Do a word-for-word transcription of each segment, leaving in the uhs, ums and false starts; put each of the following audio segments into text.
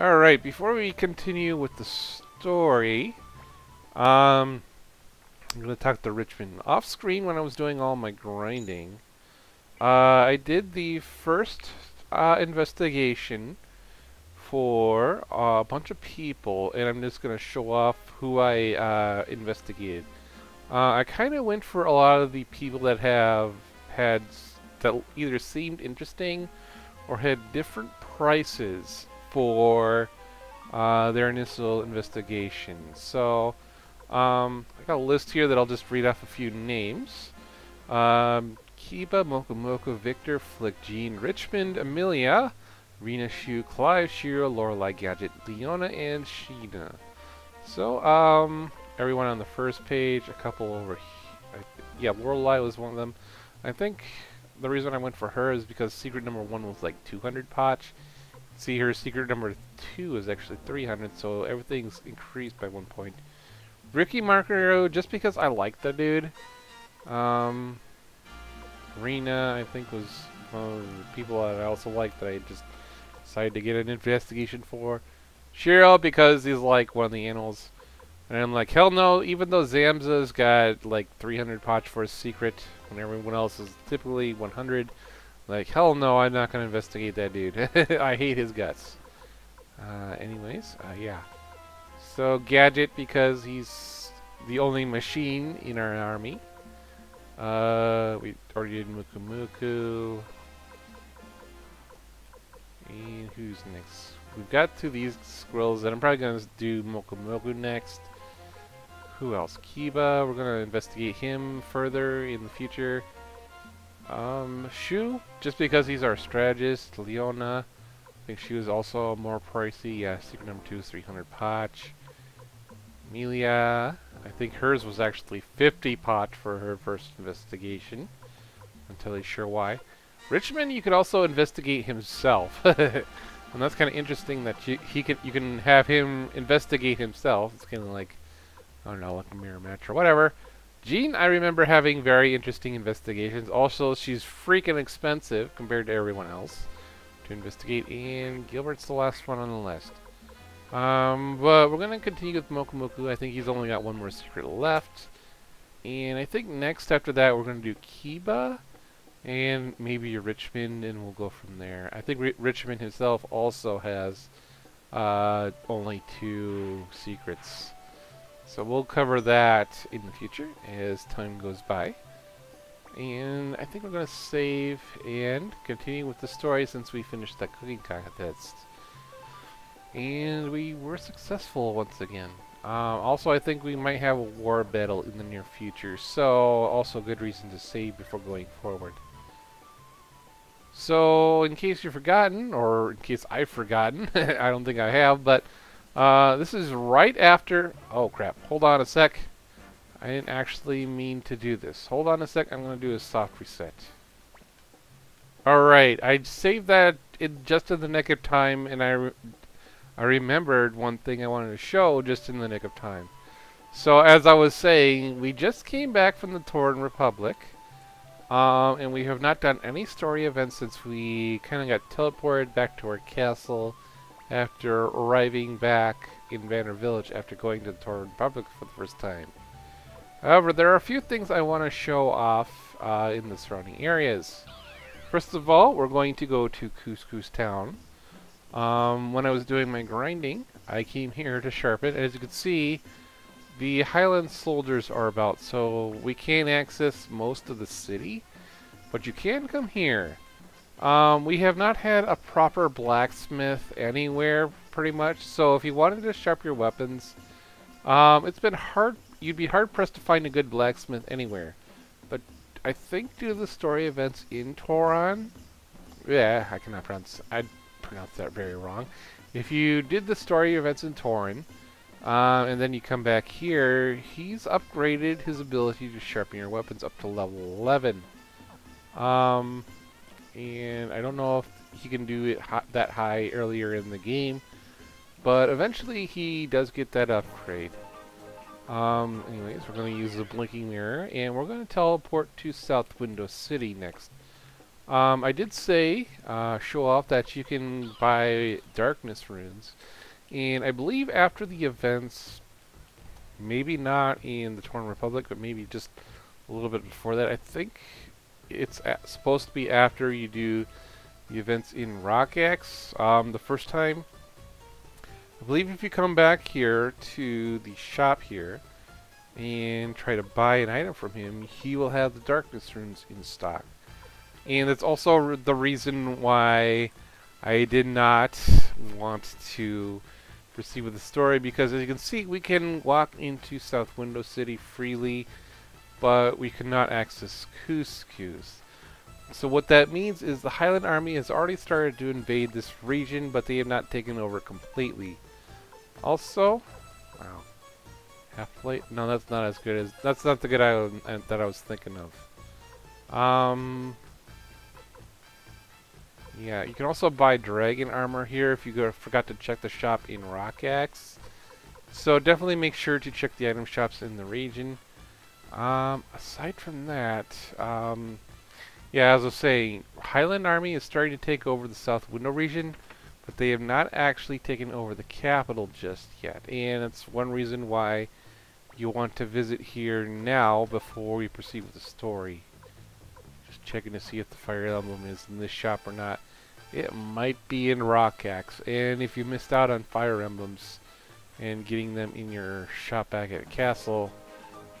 Alright, before we continue with the story, um, I'm going to talk to Richmond. Off screen when I was doing all my grinding, uh, I did the first uh, investigation for uh, a bunch of people, and I'm just going to show off who I uh, investigated. Uh, I kind of went for a lot of the people that have had, that either seemed interesting or had different prices for uh, their initial investigation. So um, I got a list here that I'll just read off a few names. Um, Kiba, Mokomoko, Victor, Flick, Jean, Richmond, Amelia, Rena, Shu, Clive, Shiro, Lorelei, Gadget, Leona, and Sheena. So um, everyone on the first page, a couple over here. Yeah, Lorelei was one of them. I think the reason I went for her is because secret number one was like two hundred potch. See, her secret number two is actually three hundred, so everything's increased by one point. Ricky Marco, just because I like the dude. Um, Rena, I think, was one of the people that I also liked that I just decided to get an investigation for. Shiro, because he's like one of the animals. And I'm like, hell no, even though Zamza's got like three hundred potch for his secret, when everyone else is typically one hundred. Like, hell no, I'm not going to investigate that dude. I hate his guts. Uh, anyways, uh, yeah. So, Gadget, because he's the only machine in our army. Uh, we already did Mukumuku. And who's next? We've got two of these squirrels that I'm probably going to do Mukumuku next. Who else? Kiba, we're going to investigate him further in the future. Um, Shu, just because he's our strategist. Leona, I think she was also more pricey. Yeah, secret number two is three hundred potch. Amelia, I think hers was actually fifty potch for her first investigation. I'm not totally sure why. Richmond, you could also investigate himself. And that's kind of interesting that you, he can, you can have him investigate himself. It's kind of like, I don't know, like a mirror match or whatever. Jean, I remember having very interesting investigations. Also, she's freaking expensive compared to everyone else to investigate. And Gilbert's the last one on the list. Um, but we're going to continue with Mokomoku. I think he's only got one more secret left. And I think next after that, we're going to do Kiba and maybe Richmond, and we'll go from there. I think R Richmond himself also has uh, only two secrets. So we'll cover that in the future as time goes by. And I think we're going to save and continue with the story since we finished that cooking contest. And we were successful once again. Um, also, I think we might have a war battle in the near future. So, also good reason to save before going forward. So, in case you've forgotten, or in case I've forgotten, I don't think I have, but... Uh, this is right after... Oh, crap. Hold on a sec. I didn't actually mean to do this. Hold on a sec. I'm going to do a soft reset. Alright. I saved that in just in the nick of time, and I, re I remembered one thing I wanted to show just in the nick of time. So, as I was saying, we just came back from the Toran Republic, um, and we have not done any story events since we kind of got teleported back to our castle after arriving back in Vander Village after going to the Toran Republic for the first time. However, there are a few things I want to show off uh, in the surrounding areas. First of all, we're going to go to Couscous Town. Um, when I was doing my grinding, I came here to sharpen, and as you can see, the Highland soldiers are about, so we can't access most of the city, but you can come here. Um, we have not had a proper blacksmith anywhere, pretty much, so if you wanted to sharpen your weapons, um, it's been hard, you'd be hard-pressed to find a good blacksmith anywhere. But I think due to the story events in Toran, yeah, I cannot pronounce, I pronounced that very wrong. If you did the story events in Toran, uh, and then you come back here, he's upgraded his ability to sharpen your weapons up to level eleven. Um... And I don't know if he can do it that high earlier in the game, but eventually he does get that upgrade. Um, anyways, we're going to use the blinking mirror, and we're going to teleport to South Window City next. Um, I did say, uh, show off that you can buy darkness runes. And I believe after the events, maybe not in the Toran Republic, but maybe just a little bit before that. I think it's at, supposed to be after you do the events in Rockaxe. Um, the first time, I believe if you come back here to the shop here and try to buy an item from him, he will have the darkness runes in stock. And that's also the reason why I did not want to proceed with the story, because as you can see, we can walk into South Window City freely, but we cannot access Couscous. So what that means is the Highland Army has already started to invade this region, but they have not taken over completely. Also, wow, Half-Light? No, that's not as good as, that's not the good island that I was thinking of. Um, yeah, you can also buy dragon armor here if you go, forgot to check the shop in Rockaxe. So definitely make sure to check the item shops in the region. Um, aside from that, um... yeah, as I was saying, Highland Army is starting to take over the South Window region, but they have not actually taken over the capital just yet. And it's one reason why you want to visit here now before we proceed with the story. Just checking to see if the Fire Emblem is in this shop or not. It might be in Rockaxe. And if you missed out on Fire Emblems and getting them in your shop back at Castle,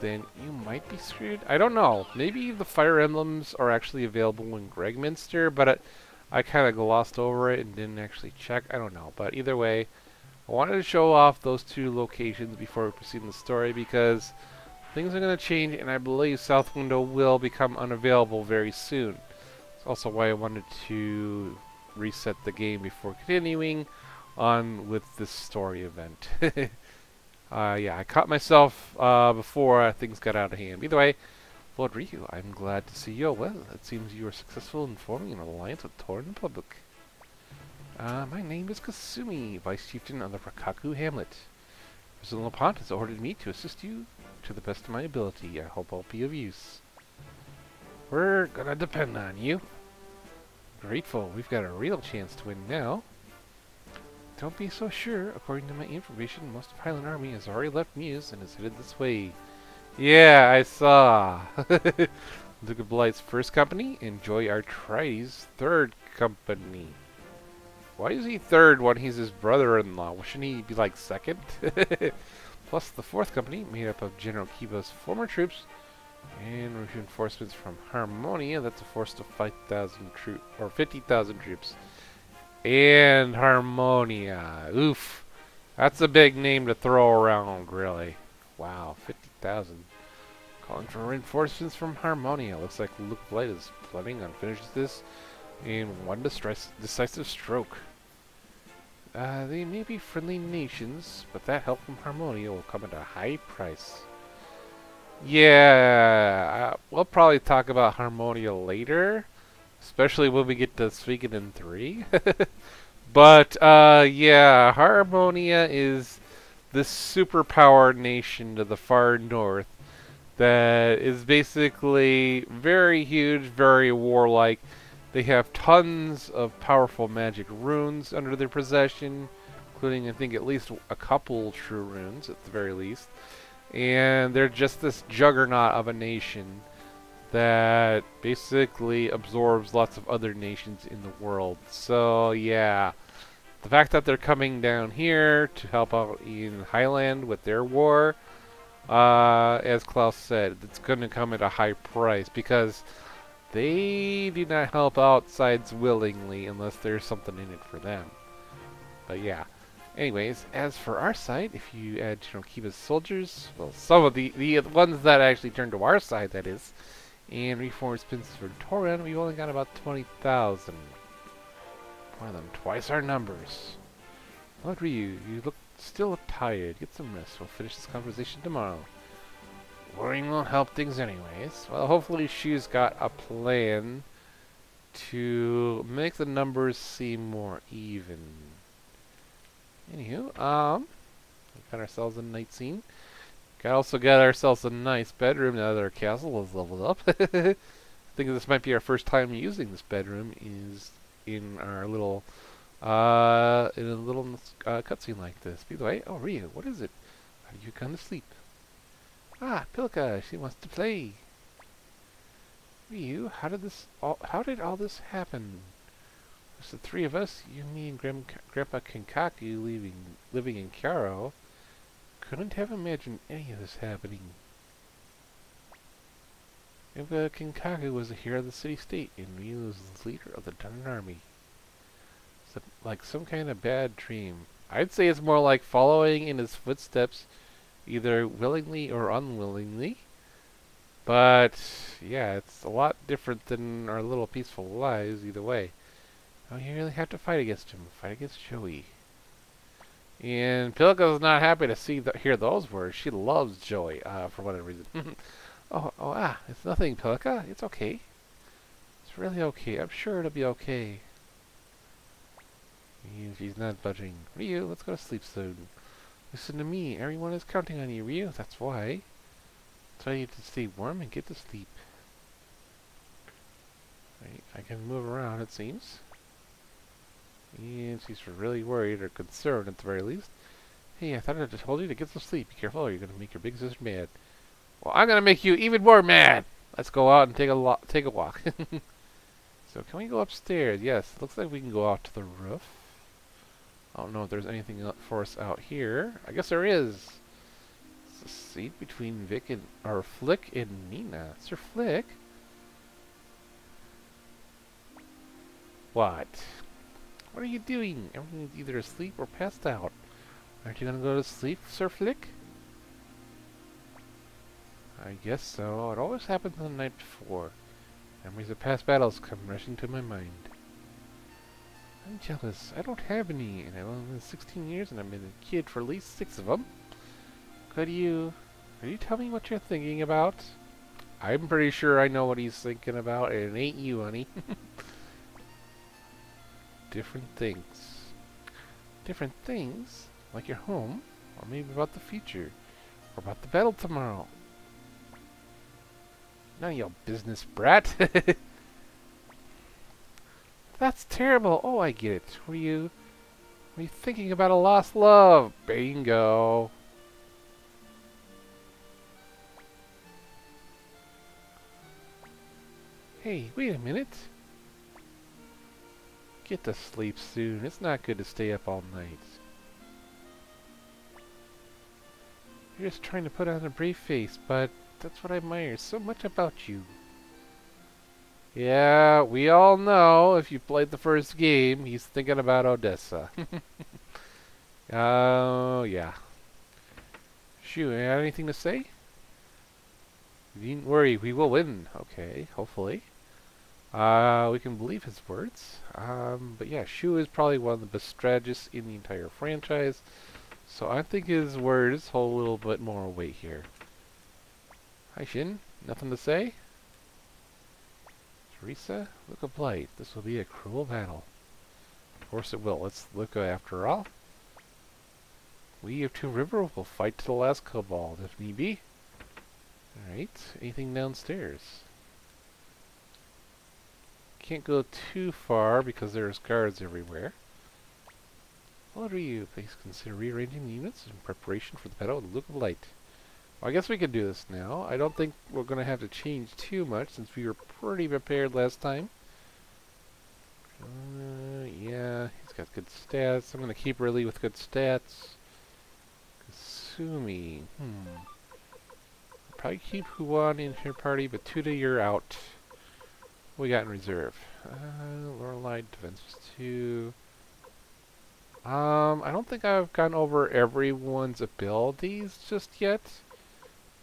then you might be screwed. I don't know. Maybe the Fire Emblems are actually available in Gregminster, but it, I kind of glossed over it and didn't actually check. I don't know. But either way, I wanted to show off those two locations before we proceed in the story, because things are going to change, and I believe South Window will become unavailable very soon. That's also why I wanted to reset the game before continuing on with this story event. Uh, yeah, I caught myself uh, before uh, things got out of hand. Either way, Lord Ryu, I'm glad to see you. Well, it seems you were successful in forming an alliance with Toran Republic. Uh, my name is Kasumi, Vice Chieftain of the Rakaku Hamlet. President Lapont has ordered me to assist you to the best of my ability. I hope I'll be of use. We're gonna depend on you. Grateful. We've got a real chance to win now. Don't be so sure. According to my information, most of Highland Army has already left Muse and is headed this way. Yeah, I saw. Luca Blight's first company and Joy Artrides' third company. Why is he third when he's his brother-in-law? Shouldn't he be like second? Plus the fourth company, made up of General Kiba's former troops and reinforcements from Harmonia. That's a force of five thousand troops, or fifty thousand troops. And Harmonia. Oof. That's a big name to throw around, really. Wow, fifty thousand. Calling for reinforcements from Harmonia. Looks like Luca Blight is planning on finishing this in one decisive stroke. Uh, they may be friendly nations, but that help from Harmonia will come at a high price. Yeah, uh, we'll probably talk about Harmonia later. Especially when we get to Suikoden three. But, uh, yeah, Harmonia is this superpower nation to the far north that is basically very huge, very warlike. They have tons of powerful magic runes under their possession, including, I think, at least a couple true runes, at the very least. And they're just this juggernaut of a nation that basically absorbs lots of other nations in the world. So yeah, the fact that they're coming down here to help out in Highland with their war, uh, as Klaus said, it's going to come at a high price, because they do not help out sides willingly unless there's something in it for them. But yeah. Anyways, as for our side, if you add General Kiba's soldiers, well, some of the, the ones that actually turn to our side, that is, and reformed spins for Toran, we've only got about twenty thousand. More than twice our numbers. Lord Ryu, you look still look tired. Get some rest. We'll finish this conversation tomorrow. Worrying won't help things anyways. Well, hopefully she's got a plan to make the numbers seem more even. Anywho, um, we got ourselves a night scene. Got also got ourselves a nice bedroom now that our castle is leveled up. I think this might be our first time using this bedroom is in our little, uh, in a little uh, cutscene like this. By the way, oh Ryu, what is it? Have you gone to sleep? Ah, Pilka, she wants to play. Ryu, how did this? All, how did all this happen? It's the three of us, you, me, and Grim, Grandpa Kinkaku, leaving, living in Kyaro. Couldn't have imagined any of this happening. Grandpa Kinkaku was the hero of the city-state, and Ryu was the leader of the Toran Army. So, like some kind of bad dream. I'd say it's more like following in his footsteps, either willingly or unwillingly. But, yeah, it's a lot different than our little peaceful lives, either way. Oh, you really have to fight against him. Fight against Jowy. And Pilka's not happy to see th hear those words. She loves Jowy, uh, for whatever reason. oh, oh, ah, it's nothing, Pilka. It's okay. It's really okay. I'm sure it'll be okay. She's not budging. Ryu, let's go to sleep soon. Listen to me. Everyone is counting on you, Ryu. That's why. So you to stay warm and get to sleep. Right, I can move around, it seems. And she's really worried or concerned at the very least. Hey, I thought I just told you to get some sleep. Be careful or you're going to make your big sister mad. Well, I'm going to make you even more mad. Let's go out and take a, take a walk. So can we go upstairs? Yes, looks like we can go out to the roof. I don't know if there's anything for us out here. I guess there is. It's a seat between Vic and, or Flick and Nina. Sir Flick? What? What are you doing? Everyone's either asleep or passed out. Aren't you gonna go to sleep, Sir Flick? I guess so. It always happens the night before. Memories of past battles come rushing to my mind. I'm jealous. I don't have any, and I've only been sixteen years, and I've been a kid for at least six of them. Could you... Could you tell me what you're thinking about? I'm pretty sure I know what he's thinking about, and it ain't you, honey. Different things. Different things? Like your home? Or maybe about the future? Or about the battle tomorrow? None of your business, brat! That's terrible! Oh, I get it. Were you... Were you thinking about a lost love? Bingo! Hey, wait a minute! Get to sleep soon. It's not good to stay up all night. You're just trying to put on a brave face, but that's what I admire so much about you. Yeah, we all know, if you played the first game, he's thinking about Odessa. Oh, uh, yeah. Shoot, anything to say? Needn't worry, we will win. Okay, hopefully. Uh, we can believe his words. Um, but yeah, Shu is probably one of the best strategists in the entire franchise. So I think his words hold a little bit more weight here. Hi Shin, nothing to say? Teresa, Luca Blight. This will be a cruel battle. Of course it will. It's Luca after all. We of Two River will fight to the last kobold if need be. Alright, anything downstairs? Can't go too far because there's guards everywhere. Hello Ryu, please consider rearranging the units in preparation for the battle with Luca Blight. Well, I guess we can do this now. I don't think we're going to have to change too much since we were pretty prepared last time. Uh, yeah, he's got good stats. I'm going to keep Riley with good stats. Kasumi. Hmm. I'll probably keep Huan in her party, but Tuda, you're out. We got in reserve. Uh, Lorelei defenses two. Um, I don't think I've gone over everyone's abilities just yet.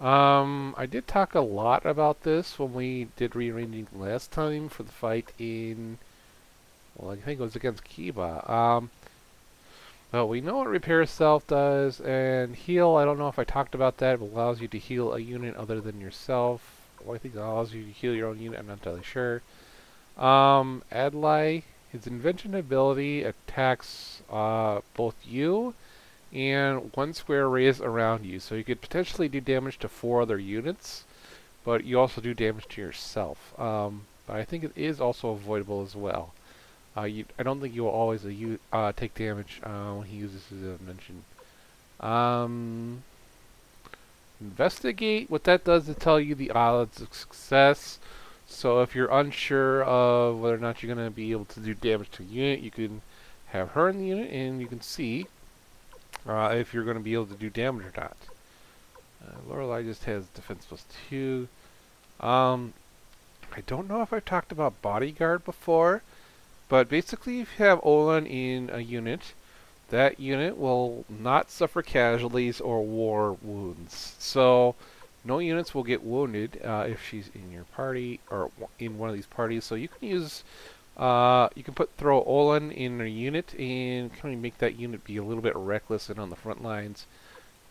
Um, I did talk a lot about this when we did rearranging last time for the fight in... Well, I think it was against Kiba. Um, well, we know what Repair Self does, and Heal, I don't know if I talked about that, but allows you to heal a unit other than yourself. Well, I think it allows you to heal your own unit, I'm not entirely sure. Um, Adlai, his invention ability attacks uh, both you and one square radius around you. So you could potentially do damage to four other units, but you also do damage to yourself. Um, but I think it is also avoidable as well. Uh, you, I don't think you will always uh, use, uh, take damage uh, when he uses his invention. Um, investigate. What that does is tell you the odds of success. So if you're unsure of whether or not you're going to be able to do damage to a unit, you can have her in the unit and you can see uh, if you're going to be able to do damage or not. Uh, Lorelei just has defense plus two. Um, I don't know if I've talked about bodyguard before. But basically, if you have Olan in a unit, that unit will not suffer casualties or war wounds. So, no units will get wounded uh, if she's in your party or in one of these parties. So you can use, uh, you can put throw Olan in a unit and kind of make that unit be a little bit reckless and on the front lines,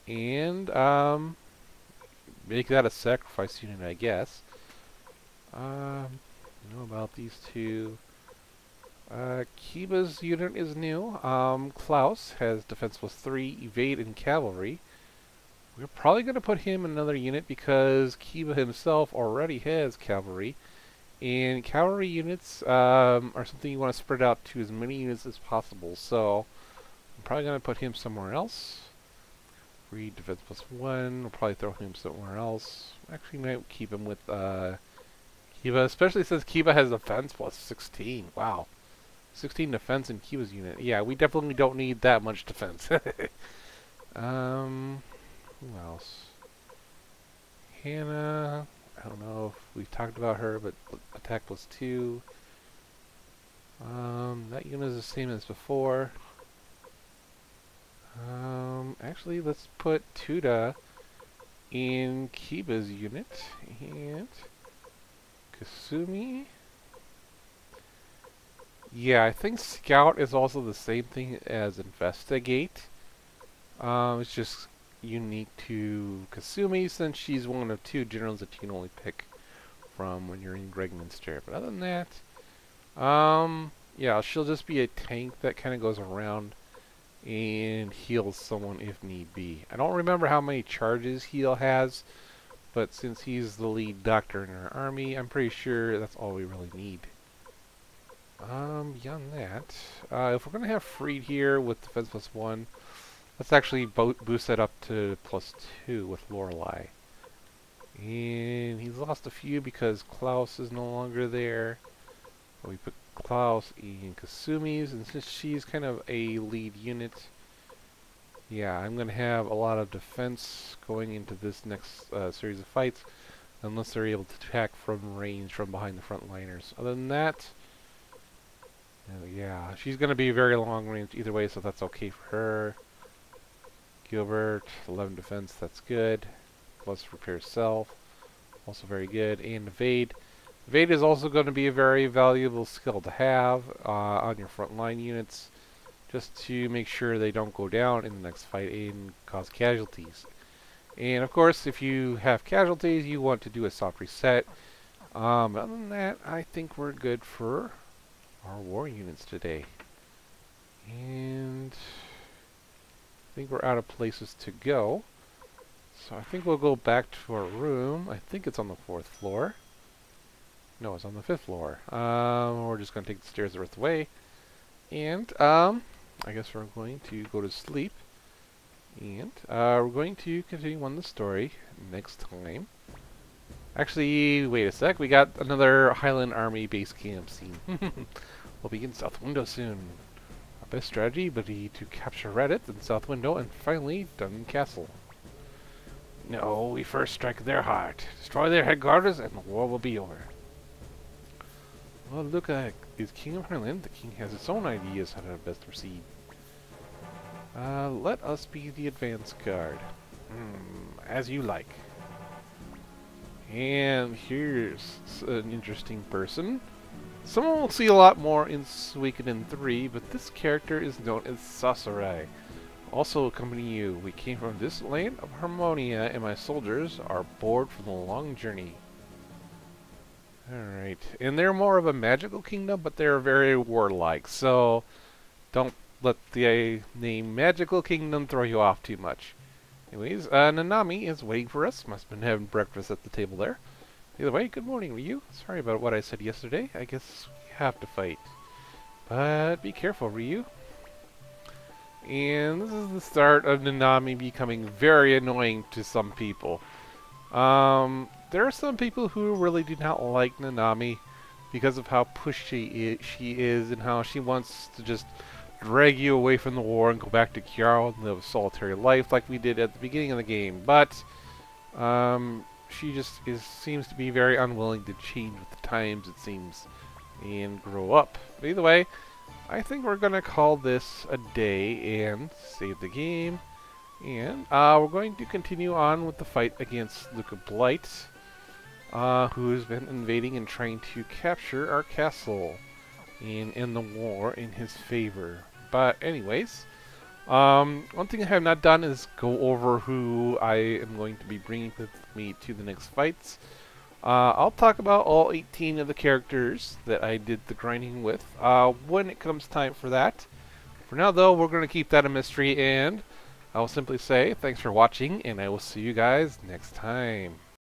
and um, make that a sacrifice unit, I guess. Um, you know about these two. Uh, Kiba's unit is new. Um, Klaus has defense plus three, evade, and cavalry. We're probably going to put him in another unit because Kiba himself already has cavalry. And cavalry units um, are something you want to spread out to as many units as possible. So I'm probably going to put him somewhere else. Reed, defense plus one. We'll probably throw him somewhere else. Actually, might keep him with uh, Kiba, especially since Kiba has defense plus sixteen. Wow. sixteen defense in Kiba's unit. Yeah, we definitely don't need that much defense. um, who else? Hannah. I don't know if we've talked about her, but attack plus two. Um, that unit is the same as before. Um, actually, let's put Tuda in Kiba's unit and Kasumi. Yeah, I think Scout is also the same thing as Investigate. Um, it's just unique to Kasumi since she's one of two generals that you can only pick from when you're in Gregminster. But other than that, um, yeah, she'll just be a tank that kind of goes around and heals someone if need be. I don't remember how many charges heal has, but since he's the lead doctor in our army, I'm pretty sure that's all we really need. Um, beyond that, uh, if we're going to have Freed here with defense plus one, let's actually bo boost that up to plus two with Lorelei. And he's lost a few because Klaus is no longer there. We put Klaus in Kasumi's, and since she's kind of a lead unit, yeah, I'm going to have a lot of defense going into this next uh, series of fights, unless they're able to attack from range from behind the front liners. Other than that, yeah, she's going to be very long range either way, so that's okay for her. Gilbert, eleven defense, that's good. Plus repair self, also very good. And evade. Evade is also going to be a very valuable skill to have uh, on your frontline units, just to make sure they don't go down in the next fight and cause casualties. And of course, if you have casualties, you want to do a soft reset. Um, other than that, I think we're good for our war units today. And I think we're out of places to go. So I think we'll go back to our room. I think it's on the fourth floor. No, it's on the fifth floor. Um, we're just going to take the stairs the rest of the way. And um, I guess we're going to go to sleep. And uh, we're going to continue on the story next time. Actually, wait a sec, we got another Highland Army base camp scene. We'll be in South Window soon. Our best strategy would be to capture Reddit, then South Window, and finally Dungeon Castle. No, we first strike their heart, destroy their headquarters, and the war will be over. Well, Luca is king of Highland. The king has its own ideas how to best proceed. Uh, let us be the advance guard. Mm, as you like. And here's an interesting person. Someone will see a lot more in Suikoden three, but this character is known as Sasurai. Also accompanying you, we came from this land of Harmonia, and my soldiers are bored from the long journey. Alright, and they're more of a magical kingdom, but they're very warlike, so don't let the uh, name Magical Kingdom throw you off too much. Anyways, uh, Nanami is waiting for us. Must have been having breakfast at the table there. Either way, good morning, Ryu. Sorry about what I said yesterday. I guess we have to fight. But be careful, Ryu. And this is the start of Nanami becoming very annoying to some people. Um, there are some people who really do not like Nanami because of how pushy i- she is and how she wants to just drag you away from the war and go back to Kyaro and live a solitary life like we did at the beginning of the game. But um, she just is, seems to be very unwilling to change with the times, it seems, and grow up. But either way, I think we're going to call this a day and save the game. And uh, we're going to continue on with the fight against Luca Blight, uh, who has been invading and trying to capture our castle and end the war in his favor. But anyways, um, one thing I have not done is go over who I am going to be bringing with me to the next fights. Uh, I'll talk about all eighteen of the characters that I did the grinding with uh, when it comes time for that. For now though, we're going to keep that a mystery, and I will simply say thanks for watching, and I will see you guys next time.